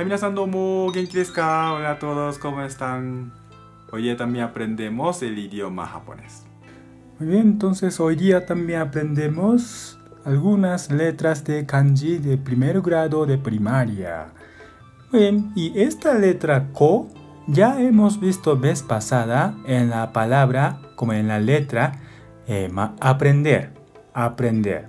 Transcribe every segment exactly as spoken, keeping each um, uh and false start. Ay, minasan domo, genki desu ka? Hola a todos, ¿cómo están? Hoy día también aprendemos el idioma japonés. Muy bien, entonces hoy día también aprendemos algunas letras de kanji de primer grado de primaria. Muy bien, y esta letra ko ya hemos visto vez pasada en la palabra, como en la letra eh, aprender, aprender.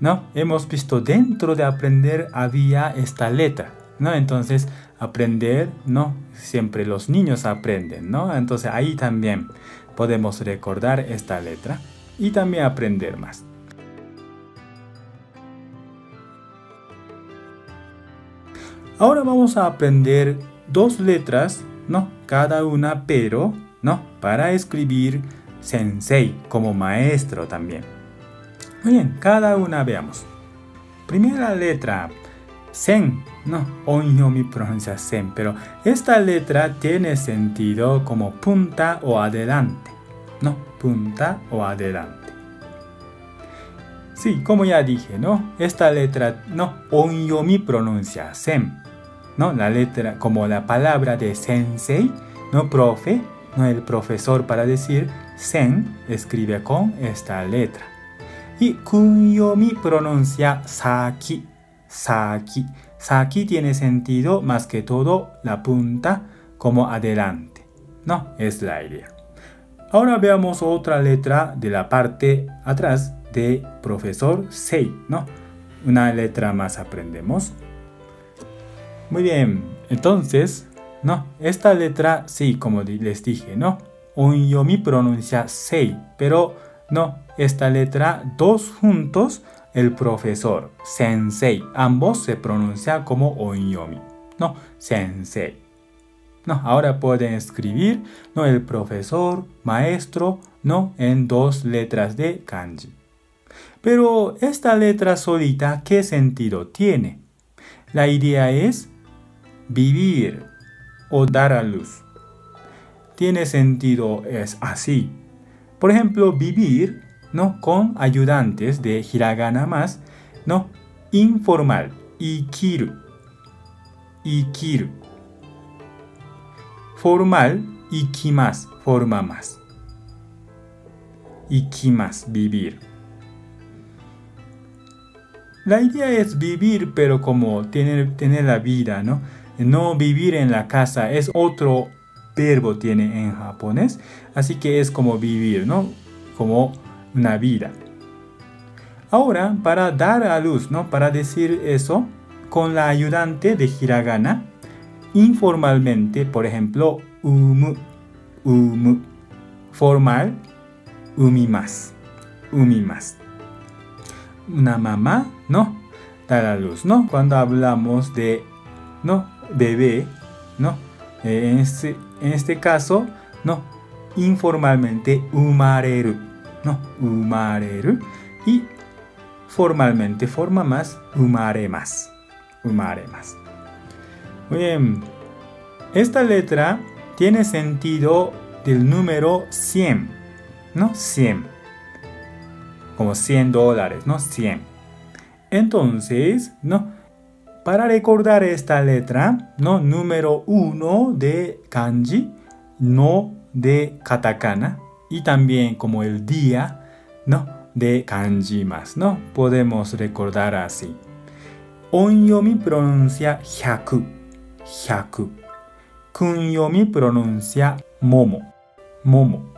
¿No? Hemos visto dentro de aprender había esta letra. ¿No? Entonces, aprender, ¿no? Siempre los niños aprenden, ¿no? Entonces, ahí también podemos recordar esta letra y también aprender más. Ahora vamos a aprender dos letras, ¿no? Cada una, pero, ¿no? Para escribir sensei, como maestro también. Muy bien, cada una veamos. Primera letra, sen, no, onyomi pronuncia sen, pero esta letra tiene sentido como punta o adelante, no, punta o adelante. Sí, como ya dije, no, esta letra, no, onyomi pronuncia sen, no, la letra, como la palabra de sensei, no, profe, no, el profesor, para decir sen, escribe con esta letra. Y kunyomi pronuncia saki. Saki. Saki tiene sentido más que todo la punta como adelante. No, es la idea. Ahora veamos otra letra de la parte atrás de profesor sei, ¿no? Una letra más aprendemos. Muy bien. Entonces, ¿no? Esta letra, sí, como les dije, ¿no? Onyomi pronuncia sei, pero no, esta letra dos juntos. El profesor, sensei, ambos se pronuncia como onyomi, ¿no? Sensei. No, ahora pueden escribir, ¿no? El profesor, maestro, ¿no? En dos letras de kanji. Pero esta letra solita, ¿qué sentido tiene? La idea es vivir o dar a luz. Tiene sentido es así. Por ejemplo, vivir, ¿no? Con ayudantes de hiragana más, ¿no? Informal, ikiru, ikiru. Formal, ikimasu, forma más. Ikimasu, vivir. La idea es vivir, pero como tener, tener la vida, ¿no? No vivir en la casa, es otro verbo tiene en japonés, así que es como vivir, ¿no? Como una vida. Ahora, para dar a luz, ¿no? Para decir eso, con la ayudante de hiragana, informalmente, por ejemplo, umu, umu. Formal, umimasu, umimasu. Una mamá, ¿no? Dar a luz, ¿no? Cuando hablamos de, ¿no? Bebé, ¿no? En este, en este caso, ¿no? Informalmente, umareru. No, umareru. Y formalmente, forma más, umaremasu. Umaremasu. Muy bien. Esta letra tiene sentido del número cien, ¿no? cien. Como cien dólares, ¿no? cien. Entonces, ¿no? Para recordar esta letra, ¿no? Número uno de kanji, no de katakana. Y también como el día, ¿no? De kanji más, ¿no? Podemos recordar así. Onyomi pronuncia hyaku, hyaku. Kunyomi pronuncia momo, momo.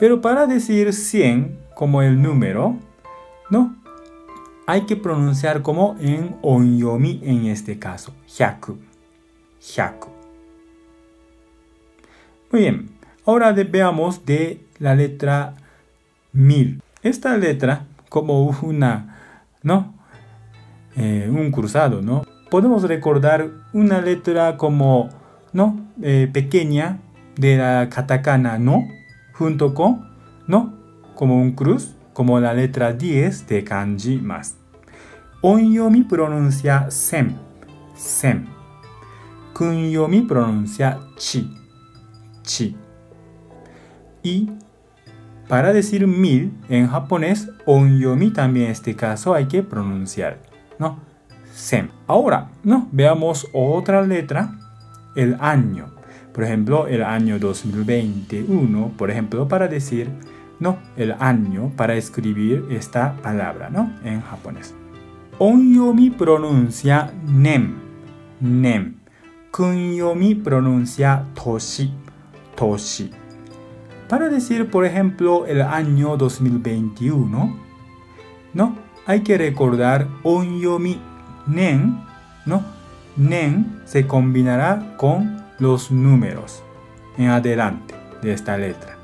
Pero para decir cien como el número, ¿no? Hay que pronunciar como en onyomi en este caso. Hyaku, hyaku. Muy bien. Ahora veamos de la letra mil. Esta letra como una, ¿no? Eh, un cruzado, ¿no? Podemos recordar una letra como, ¿no? Eh, pequeña de la katakana, ¿no? Junto con, ¿no? Como un cruz, como la letra diez de kanji más. Onyomi pronuncia sen, sen. Kunyomi pronuncia chi, chi. Y para decir mil en japonés, onyomi también en este caso hay que pronunciar, ¿no? sen. Ahora, ¿no? Veamos otra letra, el año. Por ejemplo, el año dos mil veintiuno, por ejemplo, para decir, ¿no? El año, para escribir esta palabra, ¿no? En japonés. Onyomi pronuncia nem, nem. Kunyomi pronuncia toshi, toshi. Para decir, por ejemplo, el año dos mil veintiuno, ¿no? Hay que recordar onyomi nen, ¿no? Nen se combinará con los números en adelante de esta letra.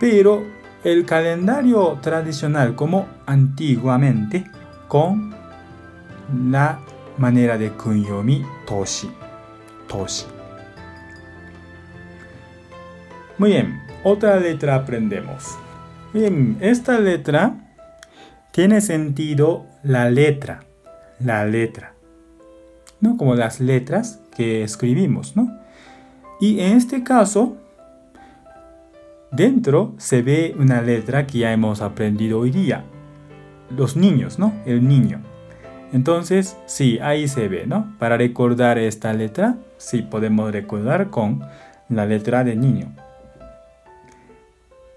Pero el calendario tradicional, como antiguamente, con la manera de kunyomi toshi, toshi. Muy bien, otra letra aprendemos. Bien, esta letra tiene sentido la letra, la letra, ¿no? Como las letras que escribimos, ¿no? Y en este caso, dentro se ve una letra que ya hemos aprendido hoy día. Los niños, ¿no? El niño. Entonces, sí, ahí se ve, ¿no? Para recordar esta letra, sí podemos recordar con la letra de niño.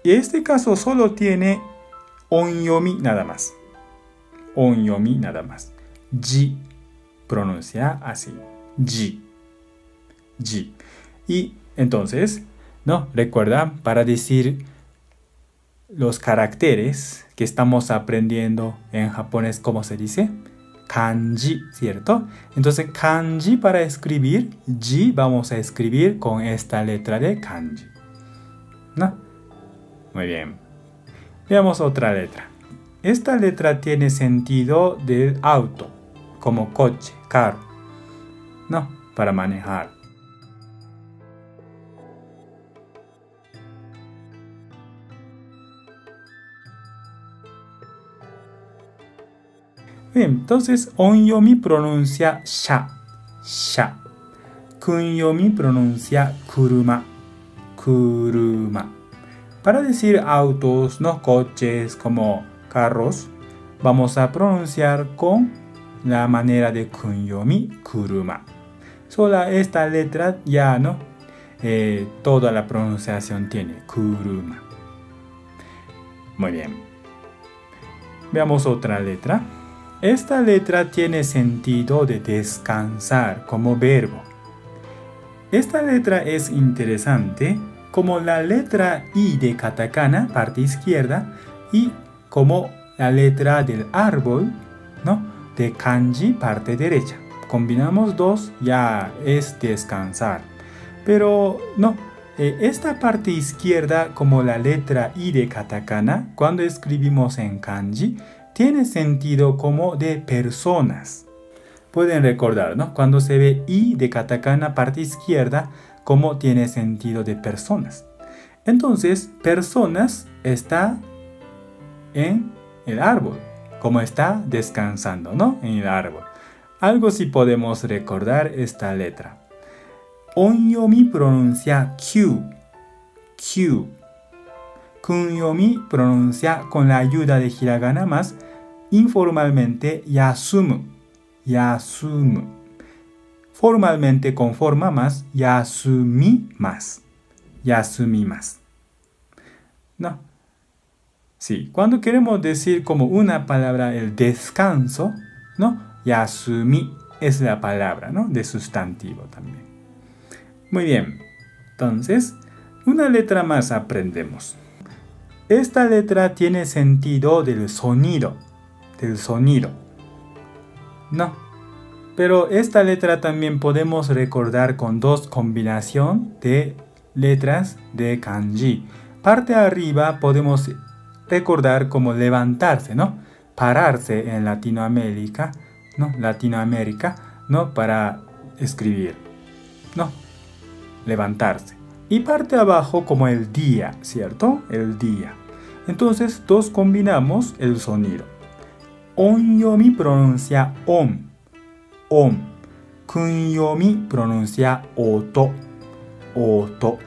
Y este caso solo tiene onyomi nada más. Onyomi nada más. Ji. Pronuncia así. Ji. Ji. Y entonces, ¿no? Recuerda, para decir los caracteres que estamos aprendiendo en japonés, ¿cómo se dice? Kanji, ¿cierto? Entonces, kanji para escribir, ji vamos a escribir con esta letra de kanji, ¿no? Muy bien. Veamos otra letra. Esta letra tiene sentido del auto, como coche, carro, ¿no? Para manejar. Bien, entonces onyomi pronuncia sha, sha. Kunyomi pronuncia kuruma, kuruma. Para decir autos, no coches, como carros, vamos a pronunciar con la manera de kunyomi, kuruma. Solo esta letra ya, ¿no? Eh, toda la pronunciación tiene kuruma. Muy bien. Veamos otra letra. Esta letra tiene sentido de descansar como verbo. Esta letra es interesante, como la letra I de katakana, parte izquierda, y como la letra del árbol, ¿no? De kanji, parte derecha. Combinamos dos, ya es descansar. Pero no, esta parte izquierda, como la letra I de katakana, cuando escribimos en kanji, tiene sentido como de personas. Pueden recordar, ¿no? Cuando se ve I de katakana, parte izquierda, como tiene sentido de personas. Entonces, personas está en el árbol, como está descansando, ¿no? En el árbol. Algo sí podemos recordar esta letra. Onyomi pronuncia Q, Q. Kunyomi pronuncia con la ayuda de hiragana más informalmente yasumu, yasumu. Formalmente con forma más, yasumi más. Yasumi más. ¿No? Sí, cuando queremos decir como una palabra el descanso, ¿no? Yasumi es la palabra, ¿no? De sustantivo también. Muy bien. Entonces, una letra más aprendemos. Esta letra tiene sentido del sonido. Del sonido. ¿No? Pero esta letra también podemos recordar con dos combinación de letras de kanji. Parte arriba podemos recordar como levantarse, ¿no? Pararse en Latinoamérica, ¿no? Latinoamérica, ¿no? Para escribir, ¿no? Levantarse. Y parte abajo como el día, ¿cierto? El día. Entonces, dos combinamos el sonido. Onyomi pronuncia on. On. Kunyomi pronuncia oto, oto.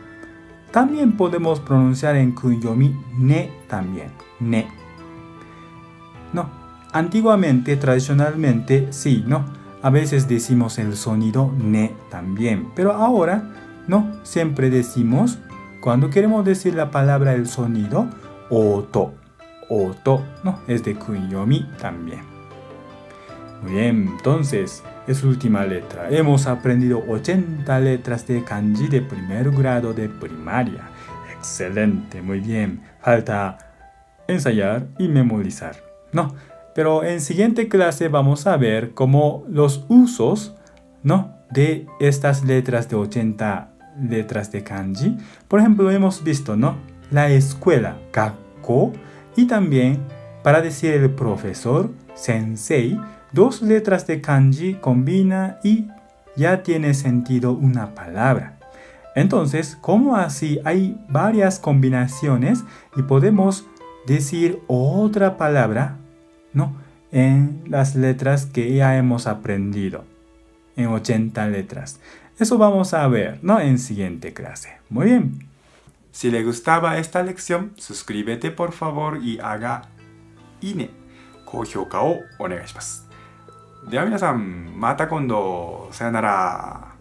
También podemos pronunciar en kunyomi ne también, ne. No, Antiguamente, tradicionalmente, sí, ¿no? A veces decimos el sonido ne también, pero ahora no, siempre decimos, cuando queremos decir la palabra el sonido, oto, oto, ¿no? Es de kunyomi también. Muy bien, entonces, es última letra. Hemos aprendido ochenta letras de kanji de primer grado de primaria. Excelente, muy bien. Falta ensayar y memorizar, ¿no? Pero en siguiente clase vamos a ver cómo los usos, ¿no?, de estas letras de ochenta letras de kanji. Por ejemplo, hemos visto, ¿no?, la escuela, gakko, y también para decir el profesor, sensei, dos letras de kanji combina y ya tiene sentido una palabra. Entonces, como así hay varias combinaciones y podemos decir otra palabra, ¿no?, en las letras que ya hemos aprendido, en ochenta letras. Eso vamos a ver, ¿no?, en siguiente clase. Muy bien. Si le gustaba esta lección, suscríbete por favor y haga ine, kōhyōka o onegaishimasu. De ahora, mata cuando. Sayonara.